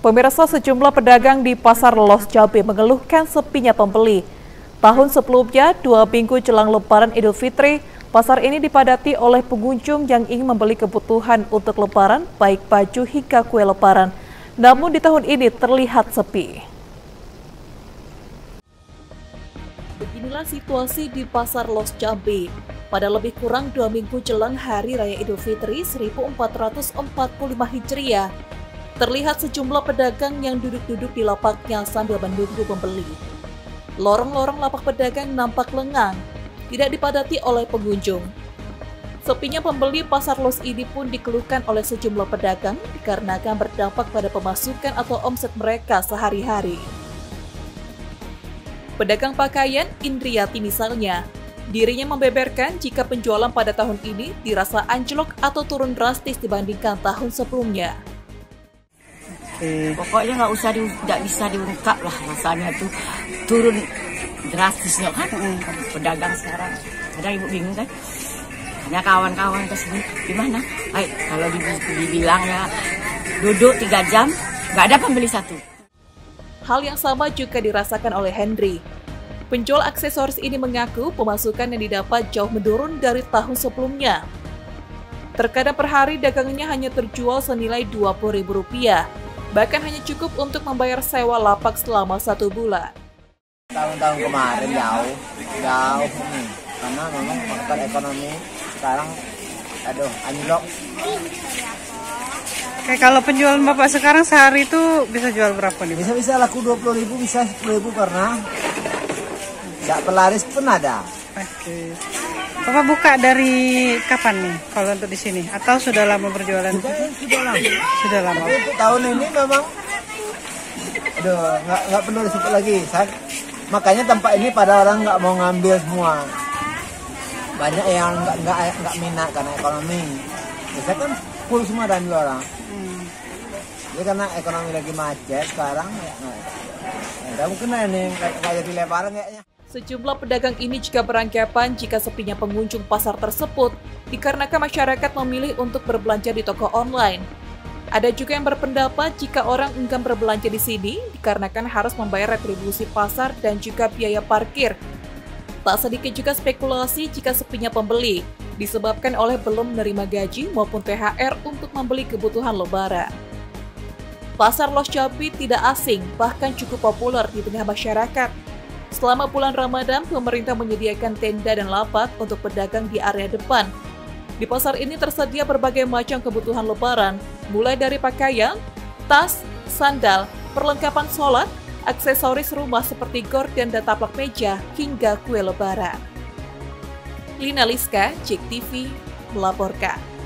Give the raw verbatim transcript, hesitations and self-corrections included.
Pemirsa, sejumlah pedagang di Pasar Los Jabe mengeluhkan sepinya pembeli. Tahun sebelumnya, dua minggu jelang Lebaran Idul Fitri, pasar ini dipadati oleh pengunjung yang ingin membeli kebutuhan untuk Lebaran, baik baju hingga kue Lebaran. Namun di tahun ini terlihat sepi. Beginilah situasi di Pasar Los Jabe. Pada lebih kurang dua minggu jelang Hari Raya Idul Fitri seribu empat ratus empat puluh lima Hijriah, terlihat sejumlah pedagang yang duduk-duduk di lapaknya sambil menunggu pembeli. Lorong-lorong lapak pedagang nampak lengang, tidak dipadati oleh pengunjung. Sepinya pembeli Pasar Los Idi pun dikeluhkan oleh sejumlah pedagang dikarenakan berdampak pada pemasukan atau omset mereka sehari-hari. Pedagang pakaian Indriyati misalnya, dirinya membeberkan jika penjualan pada tahun ini dirasa anjlok atau turun drastis dibandingkan tahun sebelumnya. Eh, pokoknya nggak usah, nggak bisa diungkap lah rasanya tuh turun drastisnya kan pedagang sekarang. Ada ibu bingung kan? Hanya kawan-kawan ke sini gimana? Ay, kalau dibilang ya duduk tiga jam nggak ada pembeli satu. Hal yang sama juga dirasakan oleh Henry. Penjual aksesoris ini mengaku pemasukan yang didapat jauh menurun dari tahun sebelumnya. Terkadang per hari dagangnya hanya terjual senilai dua puluh ribu rupiah. Bahkan hanya cukup untuk membayar sewa lapak selama satu bulan. Tahun-tahun kemarin jauh, jauh nih, karena memang faktor ekonomi sekarang, aduh, anjlok. Oke, kalau penjual bapak sekarang sehari itu bisa jual berapa nih? Bisa-bisa laku dua puluh ribu, bisa sepuluh ribu pernah. Nggak pelaris pun ada. Oke. Bapak buka dari kapan nih kalau untuk di sini? Atau sudah lama berjualan? Sudah, sudah lama. Sudah lama. Tapi untuk tahun ini memang, aduh, nggak nggak penuh disitu lagi. Saya, makanya tempat ini pada orang nggak mau ngambil semua. Banyak yang nggak nggak nggak minat karena ekonomi. Biasanya kan full semua dan dua orang. Hmm. Jadi karena ekonomi lagi macet sekarang, ya nggak mungkin nih nggak jadi lebaran kayaknya. Sejumlah pedagang ini juga beranggapan jika sepinya pengunjung pasar tersebut dikarenakan masyarakat memilih untuk berbelanja di toko online. Ada juga yang berpendapat jika orang enggan berbelanja di sini dikarenakan harus membayar retribusi pasar dan juga biaya parkir. Tak sedikit juga spekulasi jika sepinya pembeli disebabkan oleh belum menerima gaji maupun T H R untuk membeli kebutuhan lebaran. Pasar Los Jopi tidak asing, bahkan cukup populer di tengah masyarakat. Selama bulan Ramadan, pemerintah menyediakan tenda dan lapak untuk pedagang di area depan. Di pasar ini tersedia berbagai macam kebutuhan lebaran, mulai dari pakaian, tas, sandal, perlengkapan sholat, aksesoris rumah seperti gorden dan taplak meja, hingga kue lebaran. Lina Liska, Jek T V, melaporkan.